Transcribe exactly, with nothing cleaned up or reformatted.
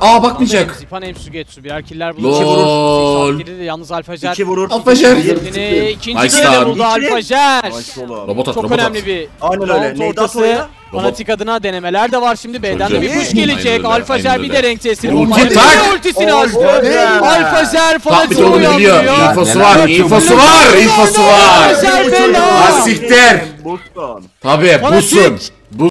Aa bakmayacak. Zipan hem su geç su birer killer bulur. İki vurur. İki de yalnız Alfa Jet. İki vurur. Alfa Jet. İkinci kere buldu Alfa Jet. Robot at, çok önemli bir. Aynen öyle. Neydi aslında? Fanatik adına denemeler de var şimdi. B'den de bir kuş gelecek. Alfa Jet bir de renk tesiri. Ulti tak. Ultisini açtı. Alfa Jet fanatiği uyandırıyor. İnfosu var. İnfosu var. İnfosu var. Asiktir. Tabii busun.